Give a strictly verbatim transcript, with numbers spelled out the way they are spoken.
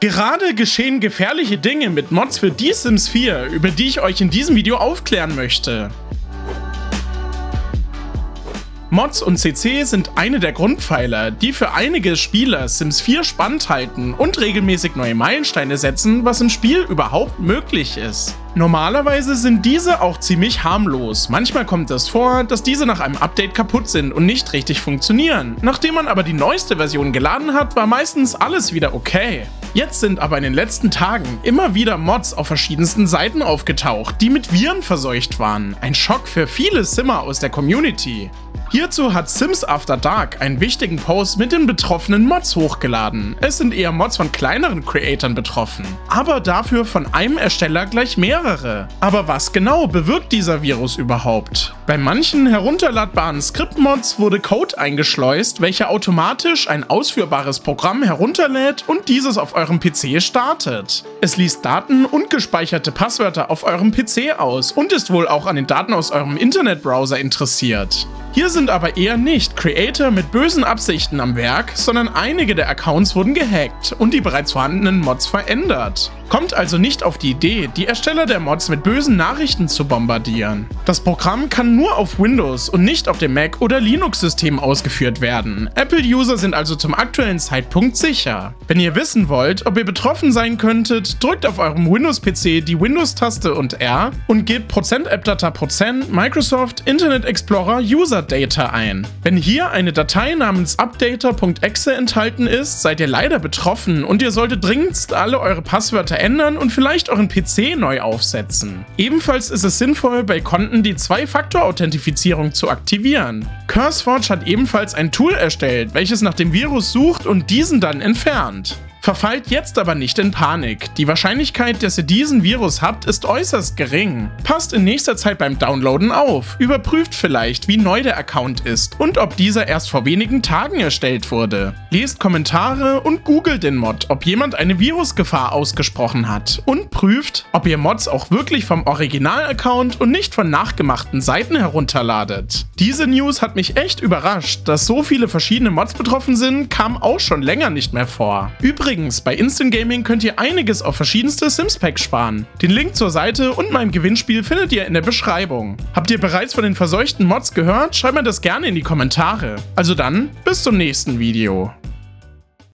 Gerade geschehen gefährliche Dinge mit Mods für die Sims vier, über die ich euch in diesem Video aufklären möchte. Mods und C C sind eine der Grundpfeiler, die für einige Spieler Sims vier spannend halten und regelmäßig neue Meilensteine setzen, was im Spiel überhaupt möglich ist. Normalerweise sind diese auch ziemlich harmlos. Manchmal kommt es vor, dass diese nach einem Update kaputt sind und nicht richtig funktionieren. Nachdem man aber die neueste Version geladen hat, war meistens alles wieder okay. Jetzt sind aber in den letzten Tagen immer wieder Mods auf verschiedensten Seiten aufgetaucht, die mit Viren verseucht waren. Ein Schock für viele Simmer aus der Community. Hierzu hat Sims After Dark einen wichtigen Post mit den betroffenen Mods hochgeladen. Es sind eher Mods von kleineren Creatoren betroffen, aber dafür von einem Ersteller gleich mehrere. Aber was genau bewirkt dieser Virus überhaupt? Bei manchen herunterladbaren Script-Mods wurde Code eingeschleust, welcher automatisch ein ausführbares Programm herunterlädt und dieses auf eurem P C startet. Es liest Daten und gespeicherte Passwörter auf eurem P C aus und ist wohl auch an den Daten aus eurem Internetbrowser interessiert. Hier sind aber eher nicht Creator mit bösen Absichten am Werk, sondern einige der Accounts wurden gehackt und die bereits vorhandenen Mods verändert. Kommt also nicht auf die Idee, die Ersteller der Mods mit bösen Nachrichten zu bombardieren. Das Programm kann nur auf Windows und nicht auf dem Mac- oder Linux-System ausgeführt werden. Apple-User sind also zum aktuellen Zeitpunkt sicher. Wenn ihr wissen wollt, ob ihr betroffen sein könntet, drückt auf eurem Windows-P C die Windows-Taste und R und gebt %appdata %, Microsoft Internet Explorer User Data ein. Wenn hier eine Datei namens updater punkt exe enthalten ist, seid ihr leider betroffen und ihr solltet dringendst alle eure Passwörter ändern und vielleicht euren P C neu aufsetzen. Ebenfalls ist es sinnvoll, bei Konten die Zwei-Faktor-Authentifizierung zu aktivieren. CurseForge hat ebenfalls ein Tool erstellt, welches nach dem Virus sucht und diesen dann entfernt. Verfallt jetzt aber nicht in Panik. Die Wahrscheinlichkeit, dass ihr diesen Virus habt, ist äußerst gering. Passt in nächster Zeit beim Downloaden auf. Überprüft vielleicht, wie neu der Account ist und ob dieser erst vor wenigen Tagen erstellt wurde. Lest Kommentare und googelt den Mod, ob jemand eine Virusgefahr ausgesprochen hat. Und prüft, ob ihr Mods auch wirklich vom Original-Account und nicht von nachgemachten Seiten herunterladet. Diese News hat mich echt überrascht. Dass so viele verschiedene Mods betroffen sind, kam auch schon länger nicht mehr vor. Übrigens Übrigens, bei Instant Gaming könnt ihr einiges auf verschiedenste Sims-Packs sparen. Den Link zur Seite und meinem Gewinnspiel findet ihr in der Beschreibung. Habt ihr bereits von den verseuchten Mods gehört? Schreibt mir das gerne in die Kommentare. Also dann, bis zum nächsten Video.